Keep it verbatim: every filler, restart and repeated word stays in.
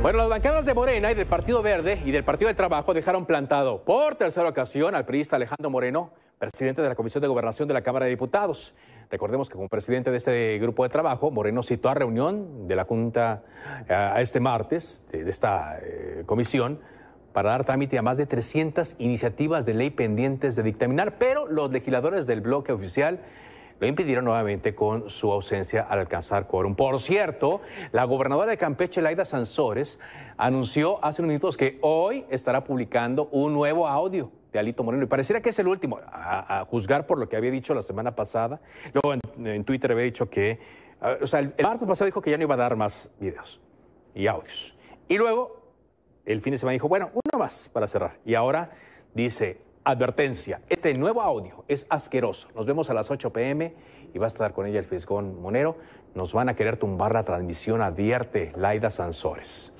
Bueno, las bancadas de Morena y del Partido Verde y del Partido del Trabajo dejaron plantado por tercera ocasión al priista Alejandro Moreno, presidente de la Comisión de Gobernación de la Cámara de Diputados. Recordemos que como presidente de este grupo de trabajo, Moreno citó a reunión de la Junta a este martes, de esta eh, comisión, para dar trámite a más de trescientas iniciativas de ley pendientes de dictaminar, pero los legisladores del bloque oficial lo impidieron nuevamente con su ausencia al alcanzar quórum. Por cierto, la gobernadora de Campeche, Layda Sansores, anunció hace unos minutos que hoy estará publicando un nuevo audio de Alito Moreno. Y pareciera que es el último, a, a juzgar por lo que había dicho la semana pasada. Luego en, en Twitter había dicho que... Uh, o sea, el, el martes pasado dijo que ya no iba a dar más videos y audios. Y luego, el fin de semana dijo, bueno, uno más para cerrar. Y ahora dice... Advertencia, este nuevo audio es asqueroso. Nos vemos a las ocho pe eme y va a estar con ella el Fisgón Monero. Nos van a querer tumbar la transmisión, advierte Layda Sansores.